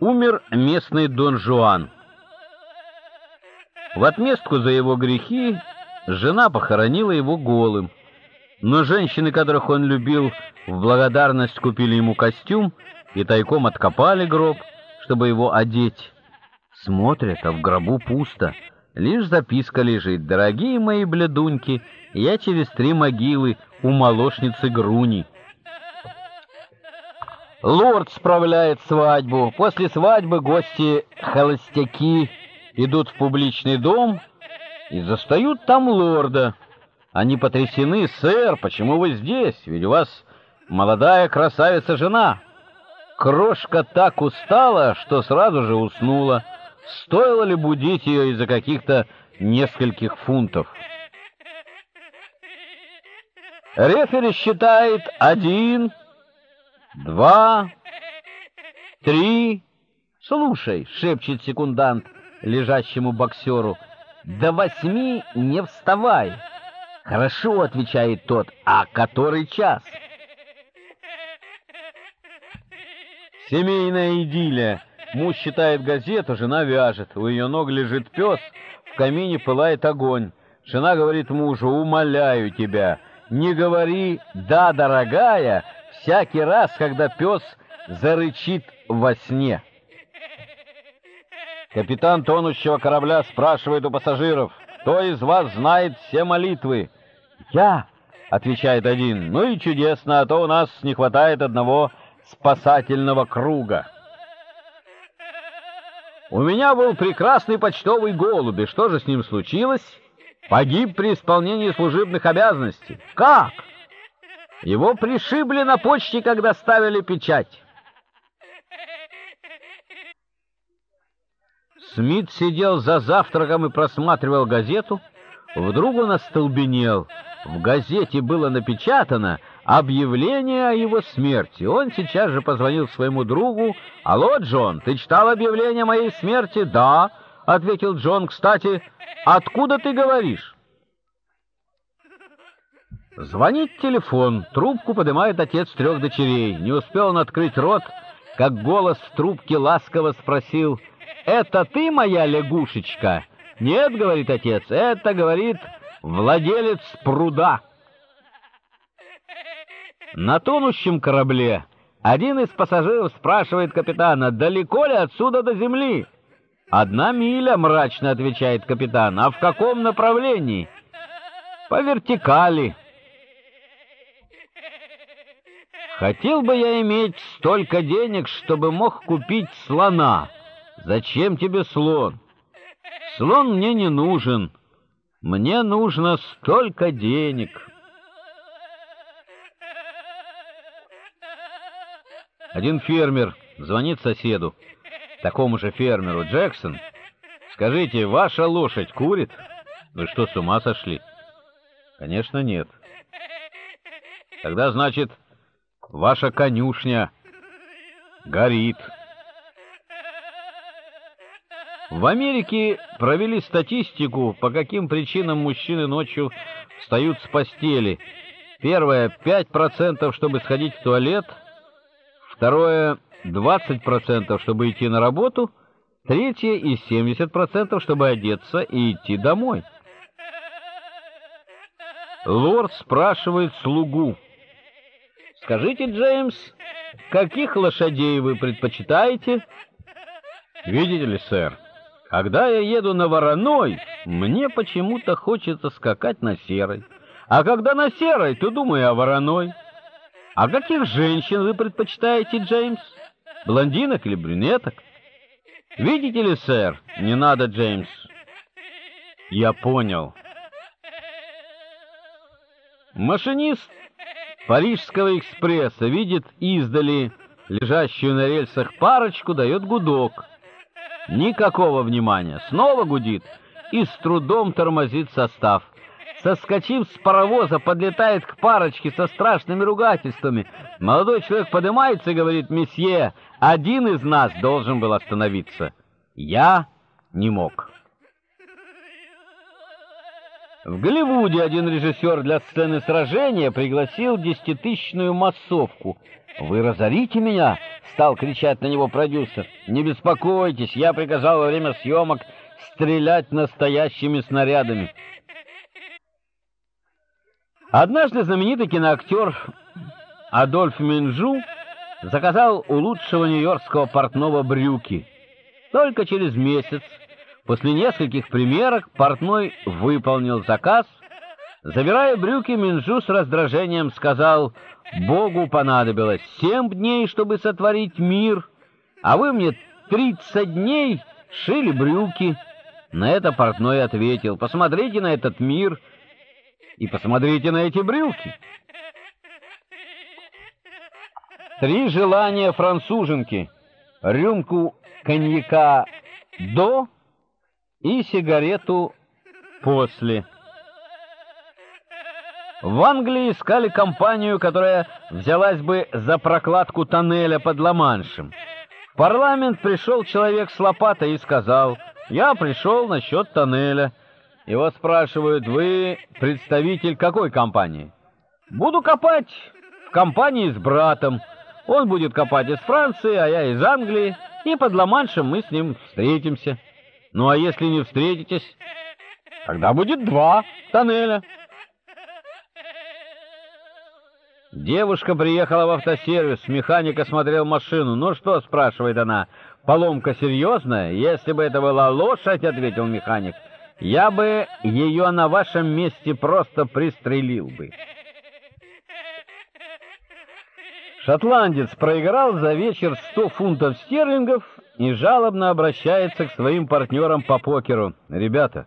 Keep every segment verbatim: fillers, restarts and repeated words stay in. Умер местный Дон Жуан. В отместку за его грехи жена похоронила его голым. Но женщины, которых он любил, в благодарность купили ему костюм и тайком откопали гроб, чтобы его одеть. Смотрят, а в гробу пусто. Лишь записка лежит: «Дорогие мои блядуньки, я через три могилы у молочницы Груни». Лорд справляет свадьбу. После свадьбы гости-холостяки идут в публичный дом и застают там лорда. Они потрясены: «Сэр, почему вы здесь? Ведь у вас молодая красавица-жена». Крошка так устала, что сразу же уснула. Стоило ли будить ее из-за каких-то нескольких фунтов? Рефери считает один, два, три. «Слушай», — шепчет секундант лежащему боксеру, — «до восьми не вставай». «Хорошо», — отвечает тот, — «а который час?» Семейная идиллия. Муж читает газету, жена вяжет. У ее ног лежит пес, в камине пылает огонь. Жена говорит мужу: «Умоляю тебя, не говори «да, дорогая» всякий раз, когда пес зарычит во сне». Капитан тонущего корабля спрашивает у пассажиров: «Кто из вас знает все молитвы?» «Я», — отвечает один. «Ну и чудесно, а то у нас не хватает одного спасательного круга». «У меня был прекрасный почтовый голубь, и что же с ним случилось?» «Погиб при исполнении служебных обязанностей». «Как?» «Его пришибли на почте, когда ставили печать». Смит сидел за завтраком и просматривал газету. Вдруг он остолбенел. В газете было напечатано объявление о его смерти. Он сейчас же позвонил своему другу. «Алло, Джон, ты читал объявление о моей смерти?» «Да», — ответил Джон. «Кстати, откуда ты говоришь?» Звонит телефон. Трубку поднимает отец трех дочерей. Не успел он открыть рот, как голос в трубке ласково спросил: «Это ты, моя лягушечка?» «Нет», — говорит отец, — «это, — говорит, — владелец пруда». На тонущем корабле один из пассажиров спрашивает капитана: «Далеко ли отсюда до земли?» «Одна миля», — мрачно отвечает капитан. «А в каком направлении?» «По вертикали». «Хотел бы я иметь столько денег, чтобы мог купить слона». «Зачем тебе слон?» «Слон мне не нужен. Мне нужно столько денег». Один фермер звонит соседу, такому же фермеру: «Джексон, скажите, ваша лошадь курит?» «Вы что, с ума сошли?» «Конечно, нет». «Тогда, значит, ваша конюшня горит». В Америке провели статистику, по каким причинам мужчины ночью встают с постели. Первое — пять процентов, чтобы сходить в туалет. Второе – двадцать процентов, чтобы идти на работу. Третье – и семьдесят процентов, чтобы одеться и идти домой. Лорд спрашивает слугу: «Скажите, Джеймс, каких лошадей вы предпочитаете?» «Видите ли, сэр, когда я еду на вороной, мне почему-то хочется скакать на серой. А когда на серой, то думаю о вороной». «А каких женщин вы предпочитаете, Джеймс? Блондинок или брюнеток?» «Видите ли, сэр...» «Не надо, Джеймс. Я понял». Машинист Парижского экспресса видит издали лежащую на рельсах парочку, дает гудок. Никакого внимания. Снова гудит и с трудом тормозит состав. Соскочив с паровоза, подлетает к парочке со страшными ругательствами. Молодой человек поднимается и говорит: «Месье, один из нас должен был остановиться. Я не мог». В Голливуде один режиссер для сцены сражения пригласил десятитысячную массовку. «Вы разорите меня!» — стал кричать на него продюсер. «Не беспокойтесь, я приказал во время съемок стрелять настоящими снарядами». Однажды знаменитый киноактер Адольф Менжу заказал у лучшего нью-йоркского портного брюки. Только через месяц, после нескольких примерок, портной выполнил заказ. Забирая брюки, Менжу с раздражением сказал: «Богу понадобилось семь дней, чтобы сотворить мир, а вы мне тридцать дней шили брюки». На это портной ответил: «Посмотрите на этот мир и посмотрите на эти брюки». Три желания француженки: рюмку коньяка до и сигарету после. В Англии искали компанию, которая взялась бы за прокладку тоннеля под Ла-Маншем. В парламент пришел человек с лопатой и сказал: «Я пришел насчет тоннеля». Его спрашивают: «Вы представитель какой компании?» «Буду копать в компании с братом. Он будет копать из Франции, а я из Англии, и под Ла-Маншем мы с ним встретимся. Ну а если не встретитесь, тогда будет два тоннеля». Девушка приехала в автосервис, механик осмотрел машину. «Ну что?» — спрашивает она. «Поломка серьезная?» «Если бы это была лошадь, — ответил механик, — я бы ее на вашем месте просто пристрелил бы». Шотландец проиграл за вечер сто фунтов стерлингов и жалобно обращается к своим партнерам по покеру. «Ребята,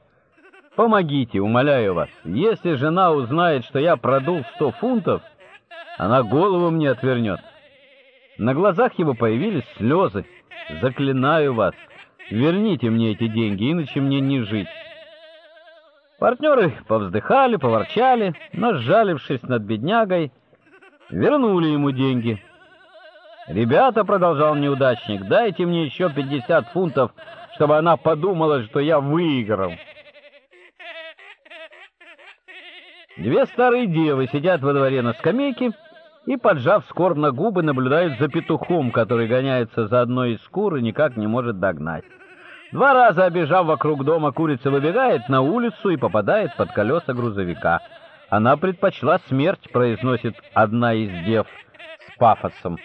помогите, умоляю вас. Если жена узнает, что я продул сто фунтов, она голову мне отвернет». На глазах его появились слезы. «Заклинаю вас, верните мне эти деньги, иначе мне не жить». Партнеры повздыхали, поворчали, но, сжалившись над беднягой, вернули ему деньги. «Ребята, — продолжал неудачник, — дайте мне еще пятьдесят фунтов, чтобы она подумала, что я выиграл». Две старые девы сидят во дворе на скамейке и, поджав скорбно губы, наблюдают за петухом, который гоняется за одной из кур и никак не может догнать. Два раза обежав вокруг дома, курица выбегает на улицу и попадает под колеса грузовика. «Она предпочла смерть», — произносит одна из дев с пафосом.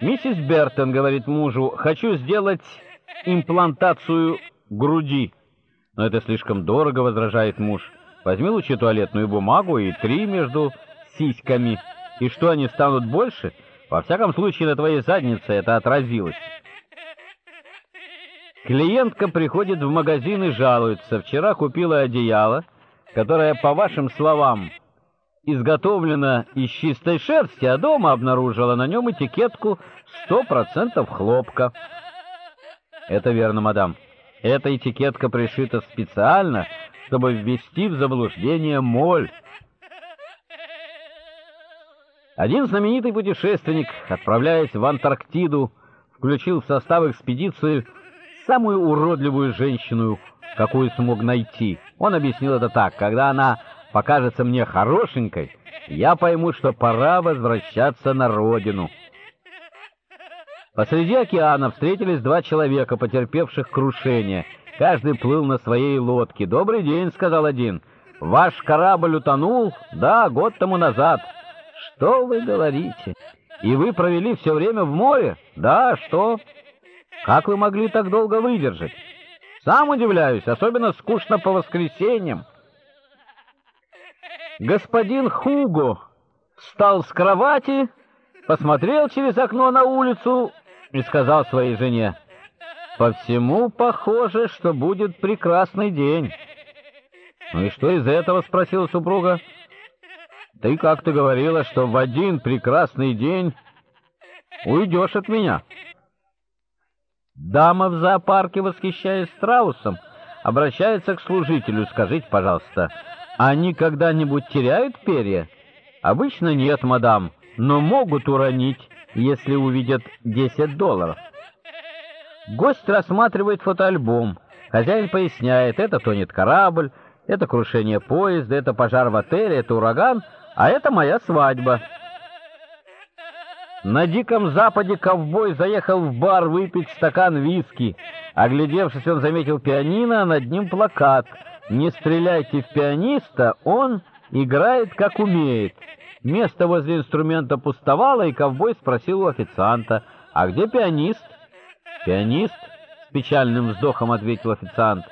Миссис Бертон говорит мужу: «Хочу сделать имплантацию груди». «Но это слишком дорого», — возражает муж. «Возьми лучше туалетную бумагу и три между сиськами. И что, они станут больше? Во всяком случае, на твоей заднице это отразилось». Клиентка приходит в магазин и жалуется: «Вчера купила одеяло, которое, по вашим словам, изготовлено из чистой шерсти, а дома обнаружила на нем этикетку сто процентов хлопка». «Это верно, мадам. Эта этикетка пришита специально, чтобы ввести в заблуждение моль». Один знаменитый путешественник, отправляясь в Антарктиду, включил в состав экспедиции самую уродливую женщину, какую смог найти. Он объяснил это так: «Когда она покажется мне хорошенькой, я пойму, что пора возвращаться на родину». Посреди океана встретились два человека, потерпевших крушение. Каждый плыл на своей лодке. «Добрый день», — сказал один. «Ваш корабль утонул?» «Да, год тому назад». «Что вы говорите? И вы провели все время в море?» «Да, что?» «Как вы могли так долго выдержать?» «Сам удивляюсь, особенно скучно по воскресеньям». Господин Хуго встал с кровати, посмотрел через окно на улицу и сказал своей жене: «По всему похоже, что будет прекрасный день». «Ну и что из этого?» — спросила супруга. «Ты как-то говорила, что в один прекрасный день уйдешь от меня». Дама в зоопарке, восхищаясь страусом, обращается к служителю: «Скажите, пожалуйста, они когда-нибудь теряют перья?» «Обычно нет, мадам, но могут уронить, если увидят десять долларов». Гость рассматривает фотоальбом. Хозяин поясняет, это тонет корабль, это крушение поезда, это пожар в отеле, это ураган, а это моя свадьба. На Диком Западе ковбой заехал в бар выпить стакан виски. Оглядевшись, он заметил пианино, а над ним плакат. «Не стреляйте в пианиста, он играет как умеет». Место возле инструмента пустовало, и ковбой спросил у официанта, «А где пианист?» «Пианист?» — с печальным вздохом ответил официант.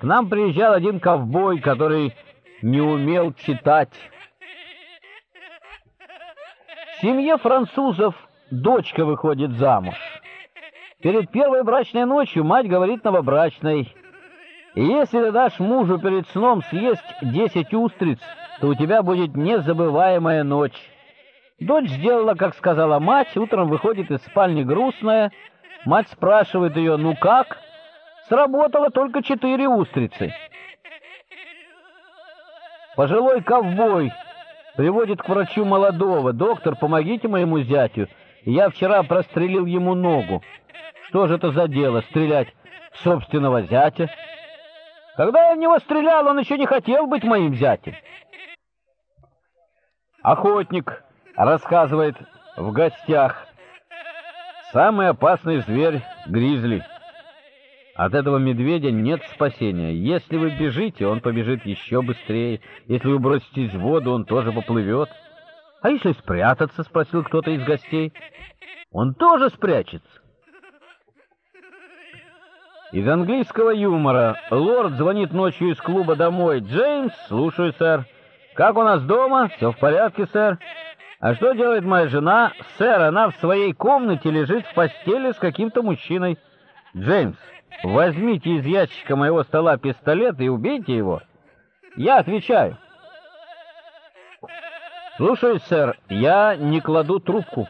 «К нам приезжал один ковбой, который не умел читать». В семье французов дочка выходит замуж. Перед первой брачной ночью мать говорит новобрачной, «Если ты дашь мужу перед сном съесть десять устриц, то у тебя будет незабываемая ночь». Дочь сделала, как сказала мать, утром выходит из спальни грустная. Мать спрашивает ее, «Ну как?» Сработало только четыре устрицы. Пожилой ковбой приводит к врачу молодого. «Доктор, помогите моему зятю. Я вчера прострелил ему ногу». «Что же это за дело, стрелять в собственного зятя?» «Когда я в него стрелял, он еще не хотел быть моим зятем». Охотник рассказывает в гостях. «Самый опасный зверь — гризли. От этого медведя нет спасения. Если вы бежите, он побежит еще быстрее. Если вы броситесь в воду, он тоже поплывет». «А если спрятаться?» — спросил кто-то из гостей. «Он тоже спрячется». Из английского юмора. Лорд звонит ночью из клуба домой. «Джеймс, слушаю, сэр». «Как у нас дома? Все в порядке, сэр». «А что делает моя жена?» «Сэр, она в своей комнате лежит в постели с каким-то мужчиной». «Джеймс, возьмите из ящика моего стола пистолет и убейте его». «Я отвечаю». «Слушаюсь, сэр, я не кладу трубку».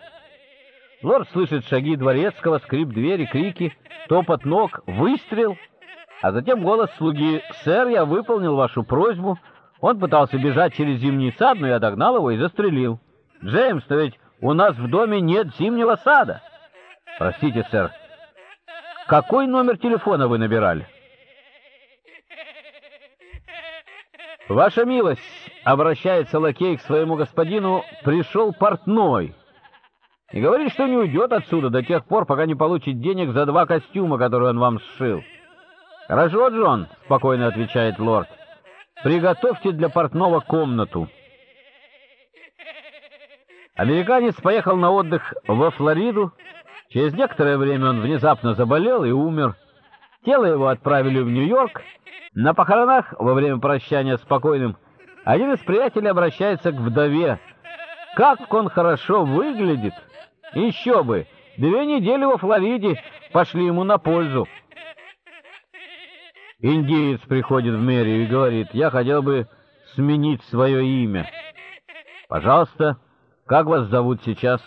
Лорд слышит шаги дворецкого, скрип двери, крики, топот ног, выстрел. А затем голос слуги. «Сэр, я выполнил вашу просьбу». Он пытался бежать через зимний сад, но я догнал его и застрелил. «Джеймс, но ведь у нас в доме нет зимнего сада». «Простите, сэр, какой номер телефона вы набирали?» «Ваша милость», — обращается лакей к своему господину, — «пришел портной». И говорит, что не уйдет отсюда до тех пор, пока не получит денег за два костюма, которые он вам сшил. «Хорошо, Джон», — спокойно отвечает лорд. «Приготовьте для портного комнату». Американец поехал на отдых во Флориду. Через некоторое время он внезапно заболел и умер. Тело его отправили в Нью-Йорк. На похоронах во время прощания с покойным один из приятелей обращается к вдове. «Как он хорошо выглядит! Еще бы! Две недели во Флориде пошли ему на пользу». Индеец приходит в мэрию и говорит, «Я хотел бы сменить свое имя». «Пожалуйста, как вас зовут сейчас?»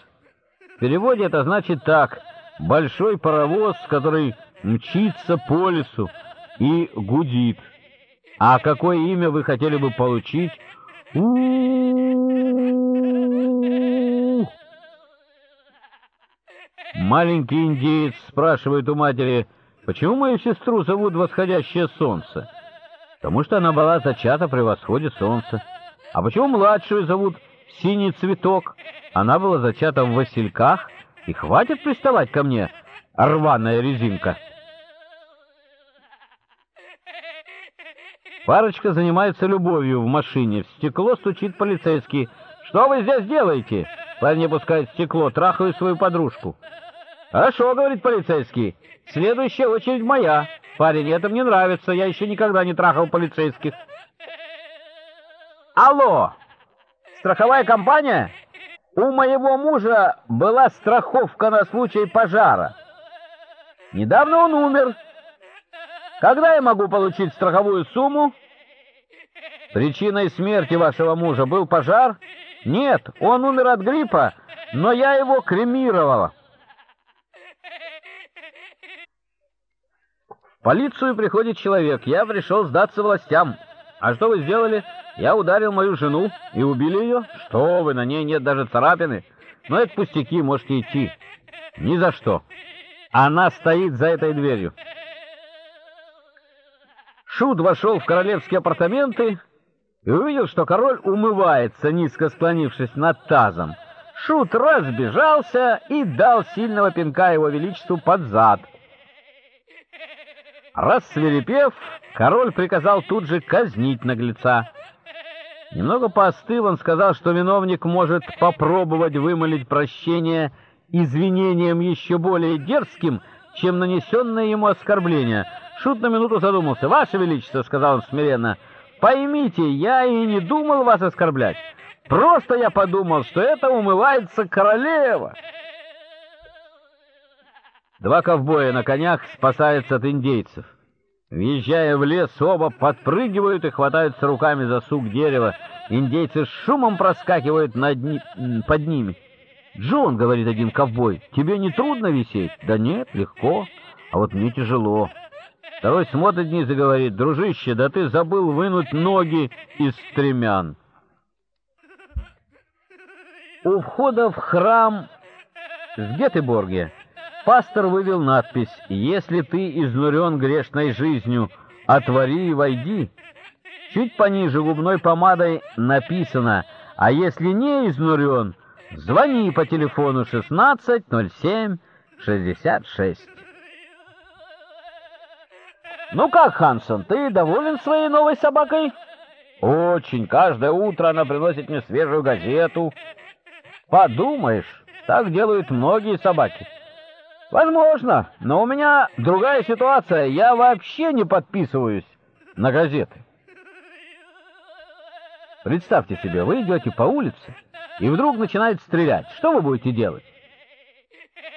В переводе это значит так. «Большой паровоз, который мчится по лесу и гудит». «А какое имя вы хотели бы получить?» У-у-у-у-у-у. Маленький индеец спрашивает у матери, «Почему мою сестру зовут восходящее солнце?» «Потому что она была зачата при восходе солнца». «А почему младшую зовут синий цветок?» «Она была зачата в васильках, и хватит приставать ко мне, рваная резинка». Парочка занимается любовью в машине. В стекло стучит полицейский. «Что вы здесь делаете?» Парень опускает стекло, трахаю свою подружку. «Хорошо», — говорит полицейский. «Следующая очередь моя. Парень, это мне нравится. Я еще никогда не трахал полицейских». «Алло! Страховая компания? У моего мужа была страховка на случай пожара. Недавно он умер. Когда я могу получить страховую сумму?» «Причиной смерти вашего мужа был пожар?» «Нет, он умер от гриппа, но я его кремировала». В полицию приходит человек. «Я пришел сдаться властям». «А что вы сделали?» «Я ударил мою жену и убили ее». «Что вы, на ней нет даже царапины». «Но это пустяки, можете идти». «Ни за что. Она стоит за этой дверью». Шут вошел в королевские апартаменты и увидел, что король умывается, низко склонившись над тазом. Шут разбежался и дал сильного пинка его величеству под зад. Рассвирепев, король приказал тут же казнить наглеца. Немного поостыв, он сказал, что виновник может попробовать вымолить прощение извинением еще более дерзким, чем нанесенное ему оскорбление. Шут на минуту задумался. «Ваше Величество», — сказал он смиренно, — «поймите, я и не думал вас оскорблять. Просто я подумал, что это умывается королева». Два ковбоя на конях спасаются от индейцев. Въезжая в лес, оба подпрыгивают и хватаются руками за сук дерева. Индейцы с шумом проскакивают над ни... под ними. «Джон», — говорит один ковбой, — «тебе не трудно висеть?» «Да нет, легко, а вот мне тяжело». Второй смотрит вниз и говорит: «Дружище, да ты забыл вынуть ноги из стремян». У входа в храм в Гётеборге пастор вывел надпись: «Если ты изнурен грешной жизнью, отвори и войди». Чуть пониже губной помадой написано: «А если не изнурен, звони по телефону шестнадцать ноль семь шестьдесят шесть». «Ну как, Хансон, ты доволен своей новой собакой?» «Очень. Каждое утро она приносит мне свежую газету». «Подумаешь, так делают многие собаки». «Возможно, но у меня другая ситуация. Я вообще не подписываюсь на газеты». Представьте себе, вы идете по улице, и вдруг начинает стрелять. Что вы будете делать?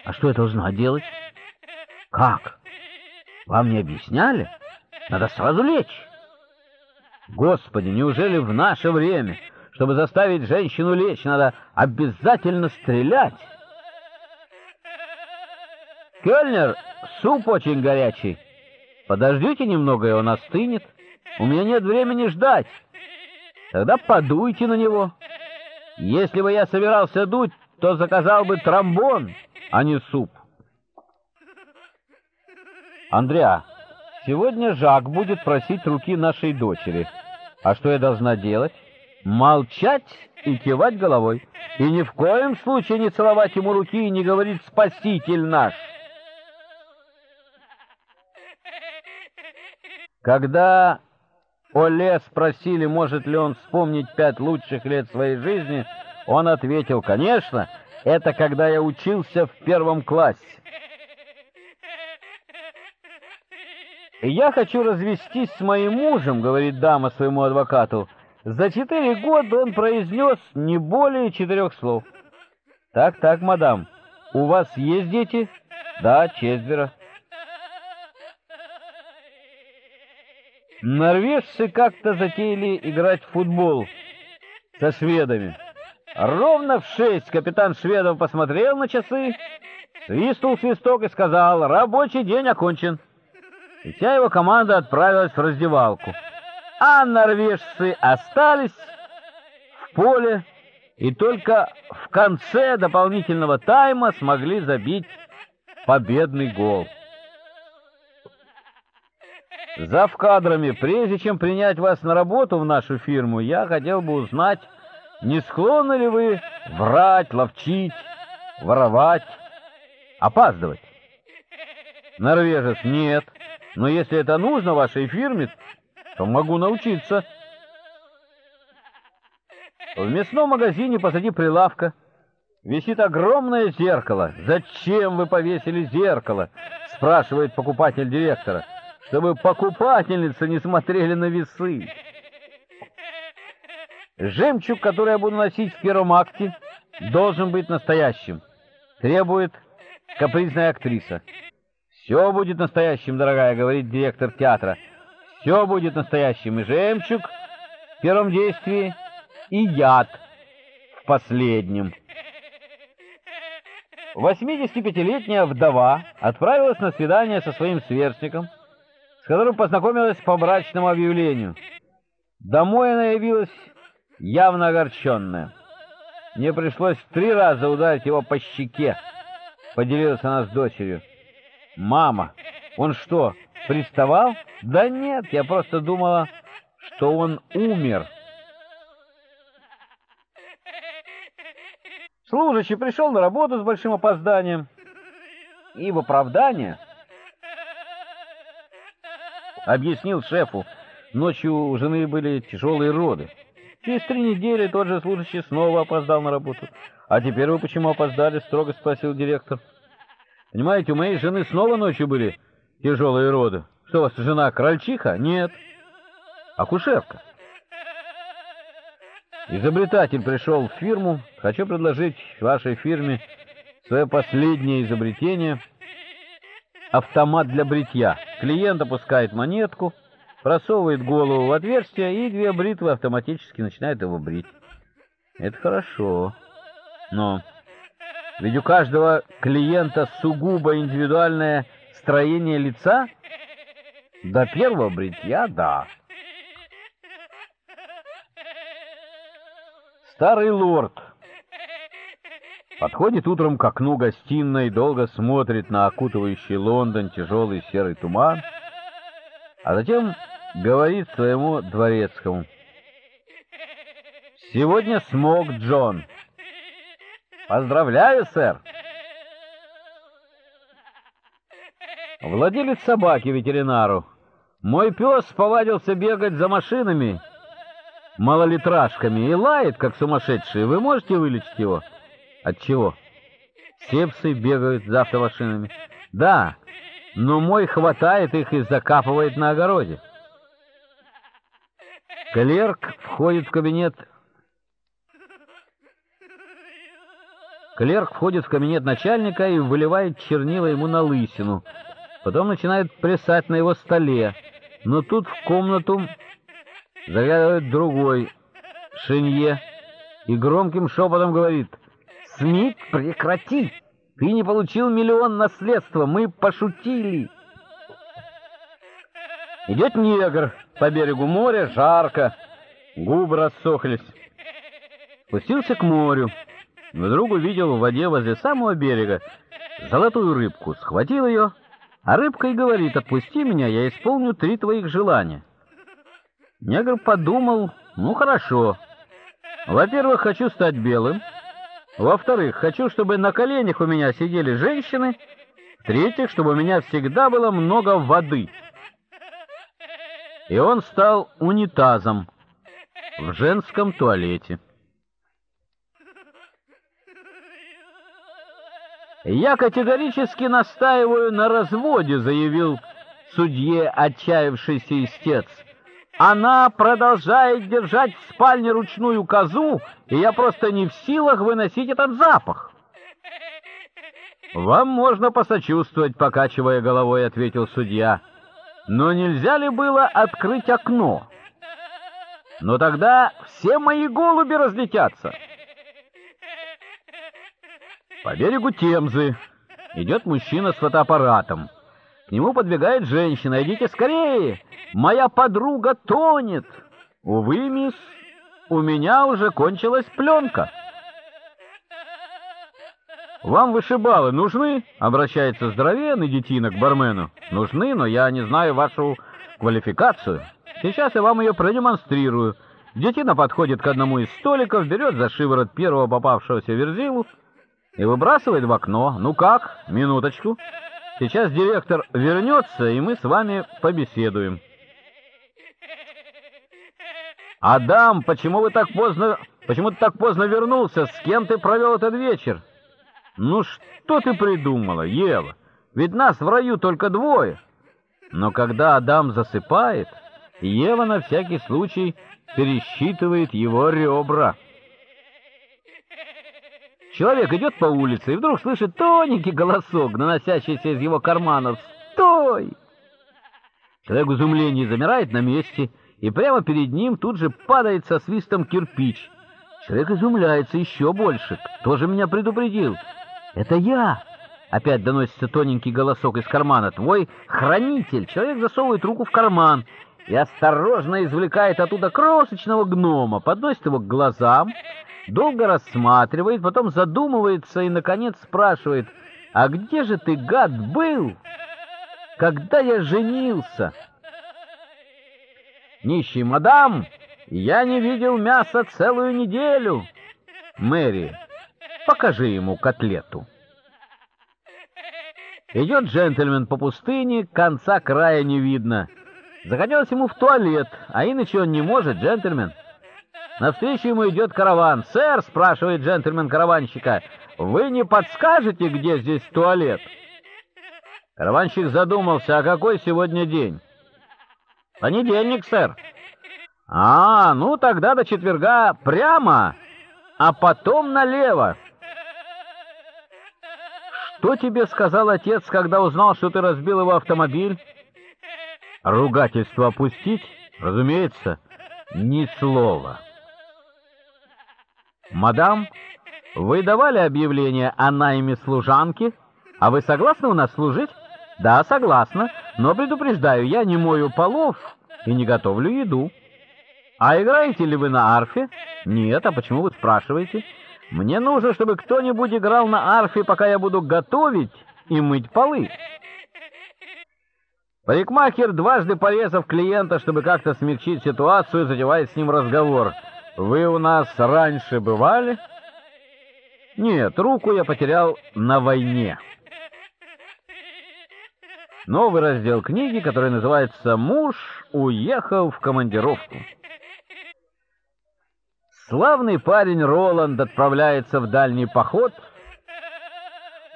А что я должна делать? Как? Вам не объясняли? Надо сразу лечь. Господи, неужели в наше время, чтобы заставить женщину лечь, надо обязательно стрелять? «Кёльнер, суп очень горячий. Подождите немного, и он остынет. У меня нет времени ждать. Тогда подуйте на него. Если бы я собирался дуть, то заказал бы тромбон, а не суп». «Андреа, сегодня Жак будет просить руки нашей дочери. А что я должна делать?» «Молчать и кивать головой. И ни в коем случае не целовать ему руки и не говорить «Спаситель наш». Когда Оле спросили, может ли он вспомнить пять лучших лет своей жизни, он ответил: «Конечно, это когда я учился в первом классе». «Я хочу развестись с моим мужем», — говорит дама своему адвокату. За четыре года он произнес не более четырех слов. «Так, так, мадам, у вас есть дети?» «Да, четверо». Норвежцы как-то затеяли играть в футбол со шведами. Ровно в шесть капитан шведов посмотрел на часы, свистнул свисток и сказал: «Рабочий день окончен». И вся его команда отправилась в раздевалку. А норвежцы остались в поле и только в конце дополнительного тайма смогли забить победный гол. Зав кадрами, прежде чем принять вас на работу в нашу фирму, я хотел бы узнать, не склонны ли вы врать, ловчить, воровать, опаздывать? Норвежец: «Нет, но если это нужно вашей фирме, то могу научиться». В мясном магазине посади прилавка. Висит огромное зеркало. «Зачем вы повесили зеркало?» — спрашивает покупатель директора. «Чтобы покупательницы не смотрели на весы». «Жемчуг, который я буду носить в первом акте, должен быть настоящим», — требует капризная актриса. «Все будет настоящим, дорогая», — говорит директор театра. «Все будет настоящим. И жемчуг в первом действии, и яд в последнем». восьмидесятипятилетняя вдова отправилась на свидание со своим сверстником, с которым познакомилась по брачному объявлению. Домой она явилась явно огорченная. «Мне пришлось три раза ударить его по щеке», — поделилась она с дочерью. «Мама, он что, Приставал? Да нет, я просто думала, что он умер. Служащий пришел на работу с большим опозданием. И в оправдание объяснил шефу. Ночью у жены были тяжелые роды. Через три недели тот же служащий снова опоздал на работу. «А теперь вы почему опоздали?» — строго спросил директор. «Понимаете, у моей жены снова ночью были тяжелые роды. Что у вас, жена крольчиха?» «Нет». «Акушерка». «Изобретатель пришел в фирму. Хочу предложить вашей фирме свое последнее изобретение. Автомат для бритья. Клиент опускает монетку, просовывает голову в отверстие, и две бритвы автоматически начинают его брить». «Это хорошо. Но ведь у каждого клиента сугубо индивидуальное строение лица. До первого бритья, да». Старый лорд подходит утром к окну гостиной, долго смотрит на окутывающий Лондон тяжелый серый туман, а затем говорит своему дворецкому: «Сегодня смог Джон». «Поздравляю, сэр!» Владелец собаки ветеринару: «Мой пес повадился бегать за машинами малолитражками и лает, как сумасшедший. Вы можете вылечить его?» «От чего?» «Сепсы бегают за автомашинами». «Да, но мой хватает их и закапывает на огороде». Клерк входит в кабинет. Клерк входит в кабинет начальника и выливает чернила ему на лысину. Потом начинает плясать на его столе. Но тут в комнату заглядывает другой Шенье и громким шепотом говорит: «Смит, прекрати! Ты не получил миллион наследства, мы пошутили!» Идет негр по берегу моря, жарко, губы рассохлись. Спустился к морю, вдруг увидел в воде возле самого берега золотую рыбку, схватил ее, а рыбка и говорит: «Отпусти меня, я исполню три твоих желания». Негр подумал: ну хорошо, во-первых, хочу стать белым, во-вторых, хочу, чтобы на коленях у меня сидели женщины, в-третьих, чтобы у меня всегда было много воды. И он стал унитазом в женском туалете. «Я категорически настаиваю на разводе», — заявил судье отчаявшийся истец. «Она продолжает держать в спальне ручную козу, и я просто не в силах выносить этот запах». «Вам можно посочувствовать», — покачивая головой, ответил судья. «Но нельзя ли было открыть окно? Но тогда все мои голуби разлетятся». По берегу Темзы идет мужчина с фотоаппаратом. К нему подбегает женщина: «Идите скорее! Моя подруга тонет!» «Увы, мисс, у меня уже кончилась пленка». «Вам вышибалы нужны?» — обращается здоровенный детина к бармену. «Нужны, но я не знаю вашу квалификацию. Сейчас я вам ее продемонстрирую». Детина подходит к одному из столиков, берет за шиворот первого попавшегося верзилу и выбрасывает в окно. «Ну как? Минуточку. Сейчас директор вернется, и мы с вами побеседуем». «Адам, почему вы так поздно, почему ты так поздно вернулся? С кем ты провел этот вечер?» «Ну что ты придумала, Ева? Ведь нас в раю только двое». Но когда Адам засыпает, Ева на всякий случай пересчитывает его ребра. Человек идет по улице и вдруг слышит тоненький голосок, наносящийся из его карманов: «Стой!» Человек в изумлении замирает на месте, и прямо перед ним тут же падает со свистом кирпич. Человек изумляется еще больше: «Кто же меня предупредил?» «Это я!» Опять доносится тоненький голосок из кармана: «Твой хранитель!» Человек засовывает руку в карман и осторожно извлекает оттуда крошечного гнома, подносит его к глазам, долго рассматривает, потом задумывается и, наконец, спрашивает: «А где же ты, гад, был?» когда я женился. Нищий мадам, я не видел мяса целую неделю. Мэри, покажи ему котлету. Идет джентльмен по пустыне, конца края не видно. Захотелось ему в туалет, а иначе он не может, джентльмен. Навстречу ему идет караван. «Сэр», — спрашивает джентльмен караванщика, — «вы не подскажете, где здесь туалет?» Караванщик задумался, а какой сегодня день? «Понедельник, сэр». «А, ну тогда до четверга прямо, а потом налево». «Что тебе сказал отец, когда узнал, что ты разбил его автомобиль?» «Ругательство опустить? Разумеется, ни слова». «Мадам, вы давали объявление о найме служанки? А вы согласны у нас служить?» «Да, согласна, но предупреждаю, я не мою полов и не готовлю еду». «А играете ли вы на арфе?» «Нет, а почему вы спрашиваете?» «Мне нужно, чтобы кто-нибудь играл на арфе, пока я буду готовить и мыть полы». Парикмахер, дважды порезав клиента, чтобы как-то смягчить ситуацию, задевает с ним разговор. «Вы у нас раньше бывали?» «Нет, руку я потерял на войне». Новый раздел книги, который называется «Муж уехал в командировку». Славный парень Роланд отправляется в дальний поход.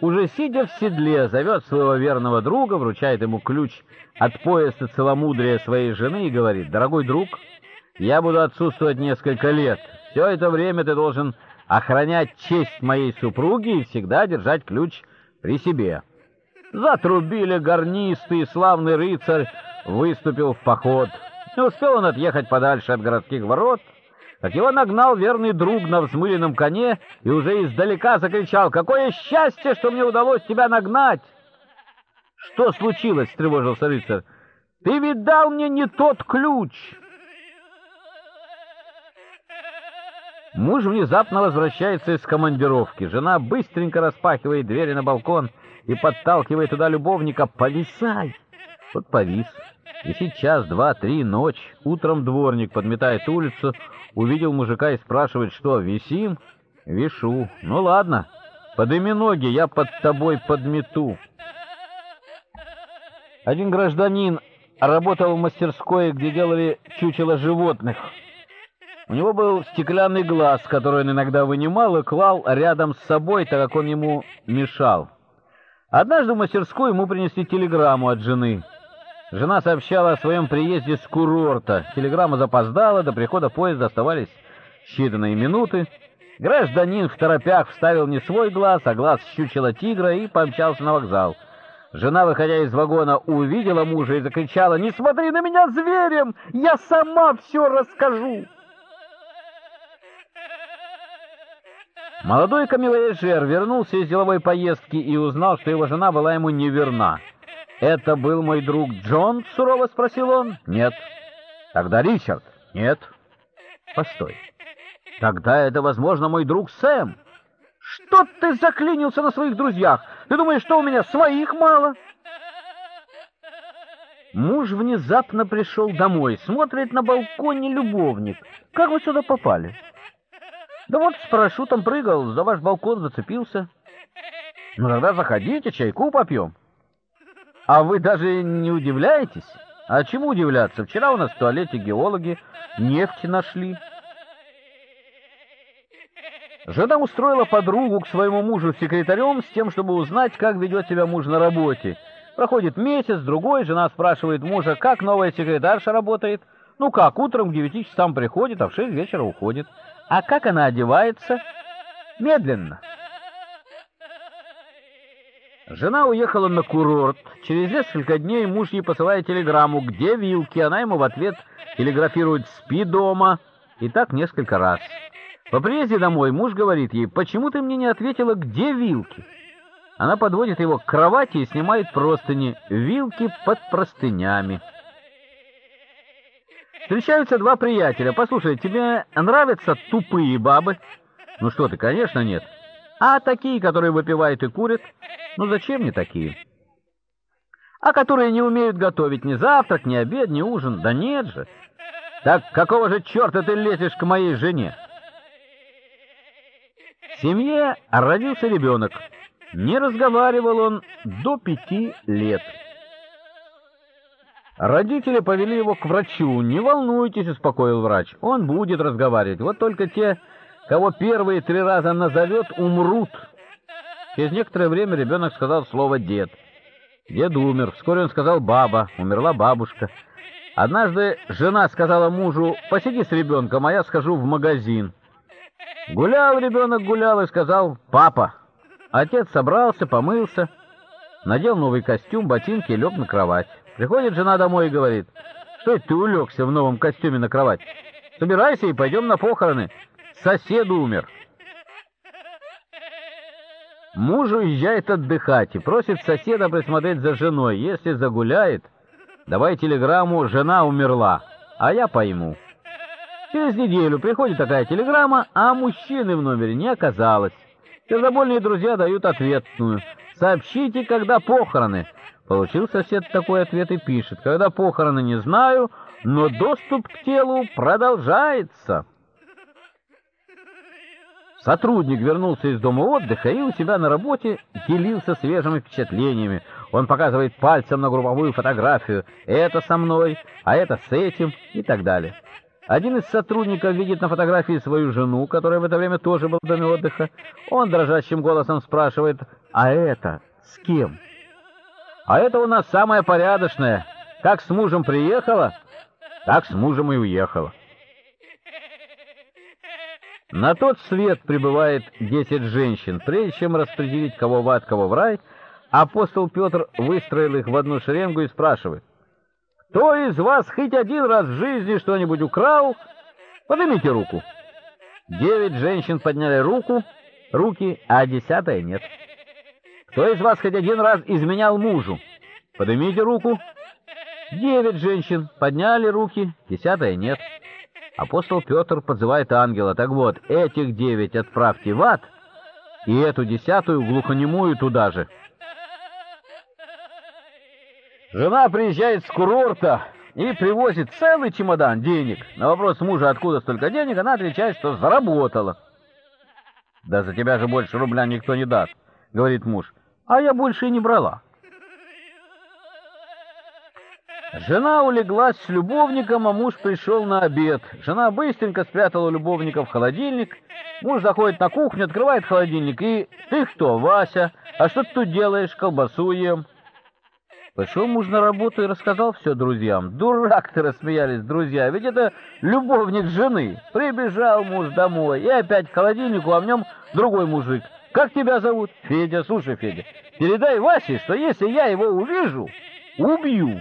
Уже сидя в седле, зовет своего верного друга, вручает ему ключ от пояса целомудрия своей жены и говорит: «Дорогой друг, я буду отсутствовать несколько лет. Все это время ты должен охранять честь моей супруги и всегда держать ключ при себе». Затрубили гарнисты, и славный рыцарь выступил в поход. Не успел он отъехать подальше от городских ворот, как его нагнал верный друг на взмыленном коне и уже издалека закричал: «Какое счастье, что мне удалось тебя нагнать!» «Что случилось?» — встревожился рыцарь. «Ты ведь дал мне не тот ключ!» Муж внезапно возвращается из командировки. Жена быстренько распахивает двери на балкон и подталкивает туда любовника. «Повисай!» Вот повис. И сейчас два, три, ночь. Утром дворник подметает улицу, увидел мужика и спрашивает: «Что, висим?» «Вишу». «Ну ладно, подыми ноги, я под тобой подмету». Один гражданин работал в мастерской, где делали чучело животных. У него был стеклянный глаз, который он иногда вынимал и клал рядом с собой, так как он ему мешал. Однажды в мастерскую ему принесли телеграмму от жены. Жена сообщала о своем приезде с курорта. Телеграмма запоздала, до прихода поезда оставались считанные минуты. Гражданин в торопях вставил не свой глаз, а глаз щучела тигра и помчался на вокзал. Жена, выходя из вагона, увидела мужа и закричала: «Не смотри на меня зверем, я сама все расскажу!» Молодой камевояжер вернулся из деловой поездки и узнал, что его жена была ему неверна. «Это был мой друг Джон?» — сурово спросил он. «Нет». «Тогда Ричард?» «Нет». «Постой. Тогда это, возможно, мой друг Сэм». «Что ты заклинился на своих друзьях? Ты думаешь, что у меня своих мало?» Муж внезапно пришел домой, смотрит на балконе любовник. «Как вы сюда попали?» «Да вот с парашютом прыгал, за ваш балкон зацепился». «Ну тогда заходите, чайку попьем». «А вы даже не удивляетесь?» «А чему удивляться? Вчера у нас в туалете геологи нефть нашли». Жена устроила подругу к своему мужу секретарем с тем, чтобы узнать, как ведет себя муж на работе. Проходит месяц, другой, жена спрашивает мужа: «Как новая секретарша работает?» «Ну как, утром к девяти часам приходит, а в шесть вечера уходит». «А как она одевается?» «Медленно». Жена уехала на курорт. Через несколько дней муж ей посылает телеграмму: «Где вилки?» Она ему в ответ телеграфирует: «Спи дома». И так несколько раз. По приезде домой муж говорит ей: «Почему ты мне не ответила, где вилки?» Она подводит его к кровати и снимает простыни. Вилки под простынями. Встречаются два приятеля. «Послушай, тебе нравятся тупые бабы?» «Ну что ты, конечно, нет». «А такие, которые выпивают и курят?» «Ну зачем мне такие?» а которые не умеют готовить ни завтрак, ни обед, ни ужин. Да нет же. Так какого же черта ты лезешь к моей жене? В семье родился ребенок. Не разговаривал он до пяти лет. Родители повели его к врачу. «Не волнуйтесь», — успокоил врач, — «он будет разговаривать. Вот только те, кого первые три раза назовет, умрут». Через некоторое время ребенок сказал слово «дед». Дед умер. Вскоре он сказал «баба». Умерла бабушка. Однажды жена сказала мужу: «Посиди с ребенком, а я схожу в магазин». Гулял ребенок, гулял и сказал «папа». Отец собрался, помылся, надел новый костюм, ботинки и лег на кровать. Приходит жена домой и говорит: «Что это ты улегся в новом костюме на кровать? Собирайся и пойдем на похороны. Сосед умер». Муж уезжает отдыхать и просит соседа присмотреть за женой. Если загуляет, давай телеграмму «Жена умерла», а я пойму. Через неделю приходит такая телеграмма, а мужчины в номере не оказалось. Сердобольные друзья дают ответную: «Сообщите, когда похороны». Получил сосед такой ответ и пишет: «Когда похороны, не знаю, но доступ к телу продолжается». Сотрудник вернулся из дома отдыха и у себя на работе делился свежими впечатлениями. Он показывает пальцем на групповую фотографию: «Это со мной, а это с этим» и так далее. Один из сотрудников видит на фотографии свою жену, которая в это время тоже была в доме отдыха. Он дрожащим голосом спрашивает: «А это с кем?» «А это у нас самая порядочная. Как с мужем приехала, так с мужем и уехала». На тот свет прибывает десять женщин. Прежде чем распределить, кого в ад, кого в рай, апостол Петр выстроил их в одну шеренгу и спрашивает: «Кто из вас хоть один раз в жизни что-нибудь украл? Поднимите руку». Девять женщин подняли руку, руки, а десятая нет. «Кто из вас хоть один раз изменял мужу? Поднимите руку». Девять женщин подняли руки, десятая нет. Апостол Петр подзывает ангела: «Так вот, этих девять отправьте в ад, и эту десятую глухонемую туда же». Жена приезжает с курорта и привозит целый чемодан денег. На вопрос мужа, откуда столько денег, она отвечает, что заработала. «Да за тебя же больше рубля никто не даст», — говорит муж. «А я больше и не брала». Жена улеглась с любовником, а муж пришел на обед. Жена быстренько спрятала любовника в холодильник. Муж заходит на кухню, открывает холодильник и: «Ты кто, Вася? А что ты тут делаешь? Колбасу ем». Пошел муж на работу и рассказал все друзьям. «Дурак-то», рассмеялись друзья, «ведь это любовник жены». Прибежал муж домой и опять к холодильнику, а в нем другой мужик. «Как тебя зовут?» «Федя». «Слушай, Федя, передай Васе, что если я его увижу, убью».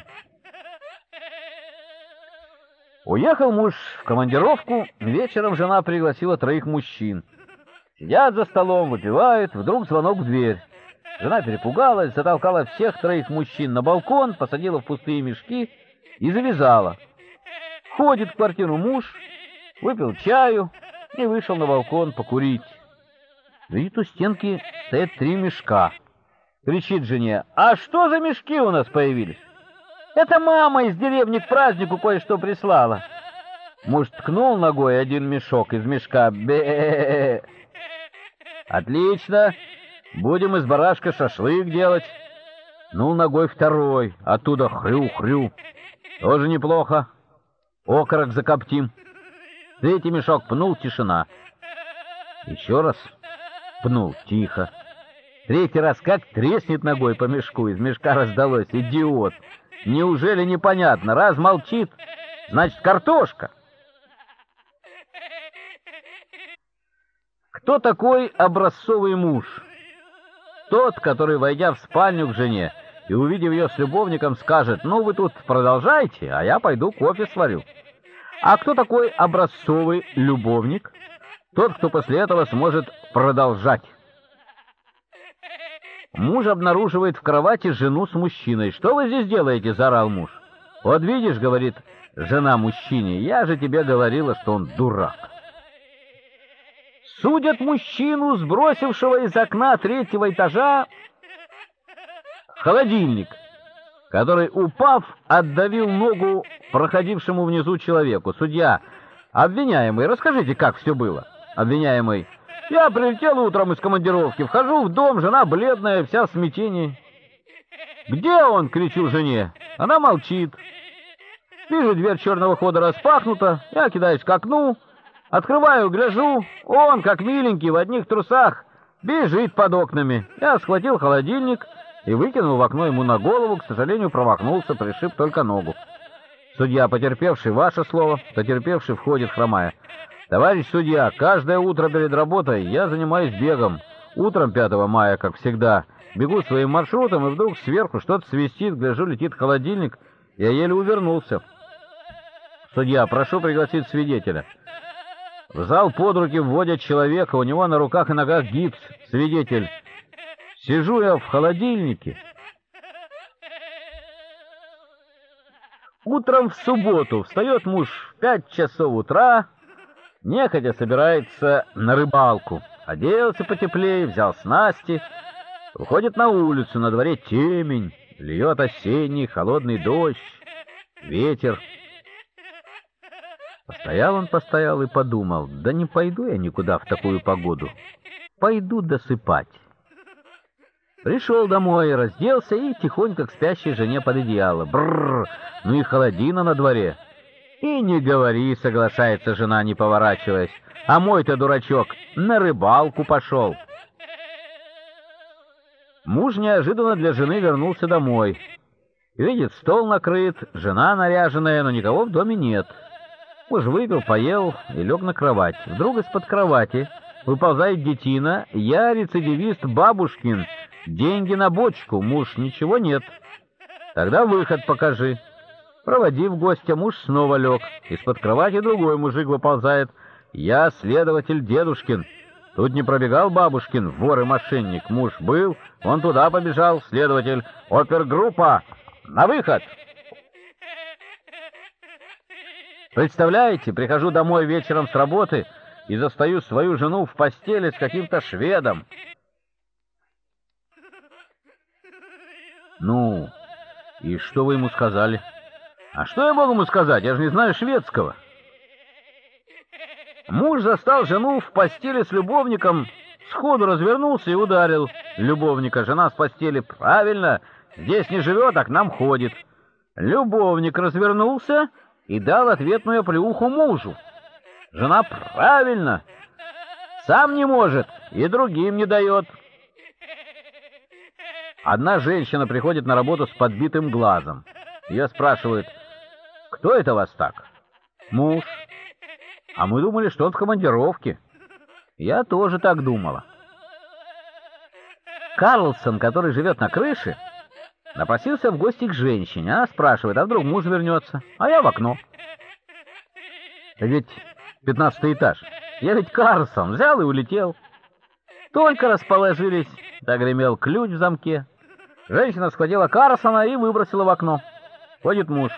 Уехал муж в командировку, вечером жена пригласила троих мужчин. Сидят за столом, выпивают, вдруг звонок в дверь. Жена перепугалась, затолкала всех троих мужчин на балкон, посадила в пустые мешки и завязала. Ходит в квартиру муж, выпил чаю и вышел на балкон покурить. Видит, у стенки стоят три мешка. Кричит жене: «А что за мешки у нас появились?» «Это мама из деревни к празднику кое-что прислала». Муж ткнул ногой один мешок из мешка. «Бе-е-е-е-е». «Отлично, будем из барашка шашлык делать». Ну, ногой второй, оттуда хрю-хрю. «Тоже неплохо, окорок закоптим». Третий мешок пнул, тишина. Еще раз пнул, тихо. Третий раз как треснет ногой по мешку, из мешка раздалось: «Идиот! Неужели непонятно? Раз молчит, значит, картошка». Кто такой образцовый муж? Тот, который, войдя в спальню к жене и увидев ее с любовником, скажет: «Ну, вы тут продолжайте, а я пойду кофе сварю». А кто такой образцовый любовник? Тот, кто после этого сможет продолжать. Муж обнаруживает в кровати жену с мужчиной. «Что вы здесь делаете?» — заорал муж. «Вот видишь, — говорит жена мужчине, — я же тебе говорила, что он дурак». Судят мужчину, сбросившего из окна третьего этажа холодильник. который, упав, отдавил ногу проходившему внизу человеку. Судья: обвиняемый, расскажите, как все было. Обвиняемый: я прилетел утром из командировки, вхожу в дом, жена бледная, вся в смятении. Где он? — кричу жене. Она молчит. Вижу, дверь черного хода распахнута, я кидаюсь к окну, открываю, гляжу, он, как миленький, в одних трусах, бежит под окнами. Я схватил холодильник и выкинул в окно ему на голову, к сожалению, промахнулся, пришиб только ногу. Судья: потерпевший, ваше слово. Потерпевший входит, хромая: товарищ судья, каждое утро перед работой я занимаюсь бегом. Утром пятого мая, как всегда, бегу своим маршрутом, и вдруг сверху что-то свистит, гляжу, летит холодильник, я еле увернулся. Судья: прошу пригласить свидетеля. В зал под руки вводят человека, у него на руках и ногах гипс. Свидетель: сижу я в холодильнике. Утром в субботу встает муж в пять часов утра, нехотя собирается на рыбалку. Оделся потеплее, взял снасти, выходит на улицу, на дворе темень, льет осенний холодный дождь, ветер. Постоял он, постоял и подумал: да не пойду я никуда в такую погоду, пойду досыпать. Пришел домой, разделся и тихонько к спящей жене под одеяло. Бррр, ну и холодина на дворе. И не говори, соглашается жена, не поворачиваясь, а мой-то дурачок на рыбалку пошел. Муж неожиданно для жены вернулся домой. Видит, стол накрыт, жена наряженная, но никого в доме нет. Муж выпил, поел и лег на кровать. Вдруг из-под кровати выползает детина: я рецидивист Бабушкин, деньги на бочку. Муж: ничего нет. Тогда выход покажи. Проводив гостя, муж снова лег. Из-под кровати другой мужик выползает: я следователь Дедушкин. Тут не пробегал Бабушкин, вор и мошенник. Муж был, он туда побежал. Следователь: опергруппа, на выход. Представляете, прихожу домой вечером с работы и застаю свою жену в постели с каким-то шведом. Ну, и что вы ему сказали? А что я могу ему сказать? Я же не знаю шведского. Муж застал жену в постели с любовником, сходу развернулся и ударил любовника. Жена с постели: правильно, здесь не живет, а к нам ходит. Любовник развернулся и дал ответную оплеуху мужу. Жена: правильно, сам не может и другим не дает. Одна женщина приходит на работу с подбитым глазом. Ее спрашивают: кто это вас так? Муж: а мы думали, что он в командировке. Я тоже так думала. Карлсон, который живет на крыше, напросился в гости к женщине. Она спрашивает: а вдруг муж вернется? А я в окно. Ведь пятнадцатый этаж. Я ведь Карлсон, взял и улетел. Только расположились, загремел ключ в замке. Женщина схватила Карлсона и выбросила в окно. Ходит муж: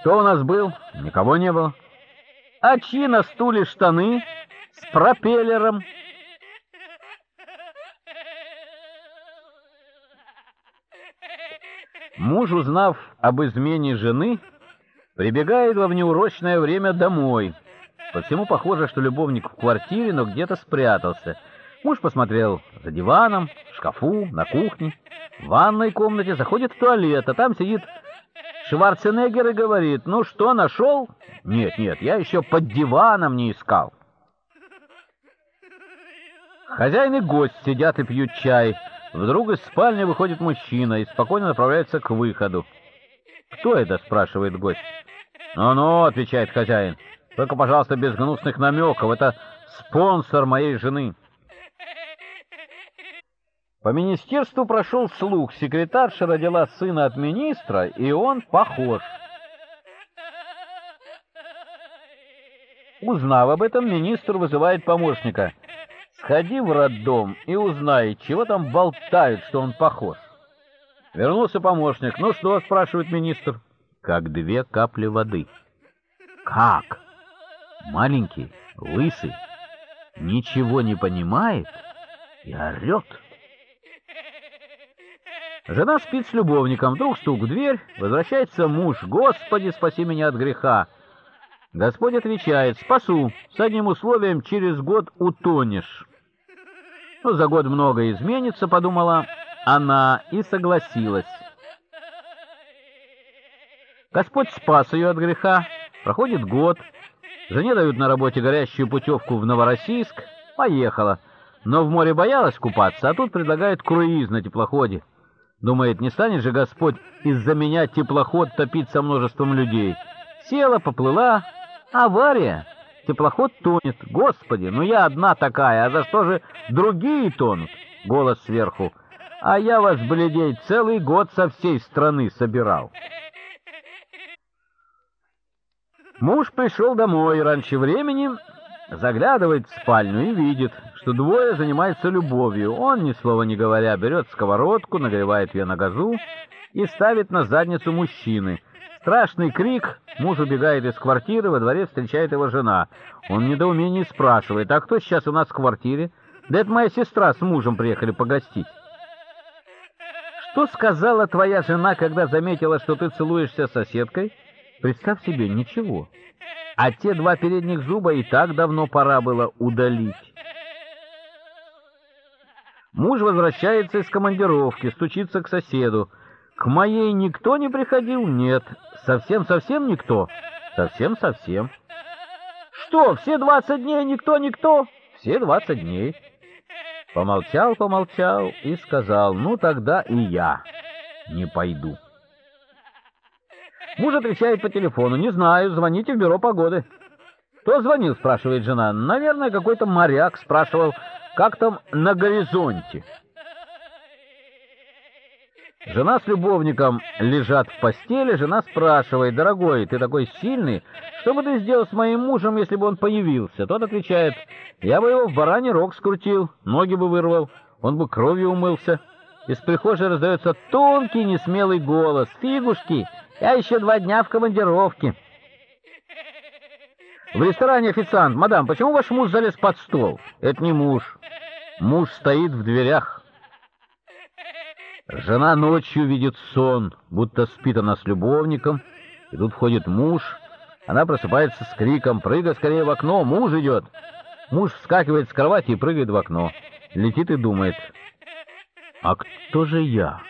кто у нас был? Никого не было. А чьи на стуле штаны с пропеллером? Муж, узнав об измене жены, прибегает во внеурочное время домой. По всему похоже, что любовник в квартире, но где-то спрятался. Муж посмотрел за диваном, в шкафу, на кухне, в ванной комнате, заходит в туалет, а там сидит Шварценеггер и говорит: ну что, нашел? Нет, нет, я еще под диваном не искал. Хозяин и гость сидят и пьют чай. Вдруг из спальни выходит мужчина и спокойно направляется к выходу. «Кто это?» — спрашивает гость. «Ну-ну», — отвечает хозяин, — «только, пожалуйста, без гнусных намеков, это спонсор моей жены». По министерству прошел слух: секретарша родила сына от министра, и он похож. Узнав об этом, министр вызывает помощника: сходи в роддом и узнай, чего там болтают, что он похож. Вернулся помощник: ну что, спрашивает министр. Как две капли воды. Как? Маленький, лысый, ничего не понимает и орет. Жена спит с любовником, вдруг стук в дверь, возвращается муж. «Господи, спаси меня от греха!» Господь отвечает: «Спасу, с одним условием: через год утонешь». «Ну, за год многое изменится», — подумала она и согласилась. Господь спас ее от греха. Проходит год. Жене дают на работе горящую путевку в Новороссийск. Поехала. Но в море боялась купаться, а тут предлагают круиз на теплоходе. Думает, не станет же Господь из-за меня теплоход топить со множеством людей. Села, поплыла. Авария. Теплоход тонет. Господи, ну я одна такая, а за что же другие тонут? Голос сверху: «А я вас, блядей, целый год со всей страны собирал». Муж пришел домой раньше времени, заглядывает в спальню и видит, что двое занимаются любовью. Он, ни слова не говоря, берет сковородку, нагревает ее на газу и ставит на задницу мужчины. Страшный крик, муж убегает из квартиры, во дворе встречает его жена. Он в недоумении спрашивает: «А кто сейчас у нас в квартире?» «Да это моя сестра с мужем приехали погостить». «Что сказала твоя жена, когда заметила, что ты целуешься с соседкой?» «Представь себе, ничего. А те два передних зуба и так давно пора было удалить». Муж возвращается из командировки, стучится к соседу. «К моей никто не приходил?» «Нет». «Совсем-совсем никто?» «Совсем-совсем». «Что, все двадцать дней никто-никто?» «Все двадцать дней». Помолчал, помолчал и сказал: «Ну тогда и я не пойду». Муж отвечает по телефону: «Не знаю, звоните в бюро погоды». «Кто звонил?» — спрашивает жена. «Наверное, какой-то моряк спрашивал, как там на горизонте». Жена с любовником лежат в постели, жена спрашивает: «Дорогой, ты такой сильный, что бы ты сделал с моим мужем, если бы он появился?» Тот отвечает: «Я бы его в бараний рог скрутил, ноги бы вырвал, он бы кровью умылся». Из прихожей раздается тонкий, несмелый голос: «Фигушки! Я еще два дня в командировке». В ресторане официант: «Мадам, почему ваш муж залез под стол?» «Это не муж. Муж стоит в дверях». Жена ночью видит сон, будто спит она с любовником, и тут входит муж. Она просыпается с криком: «Прыгай скорее в окно, муж идет!» Муж вскакивает с кровати и прыгает в окно. Летит и думает: «А кто же я?»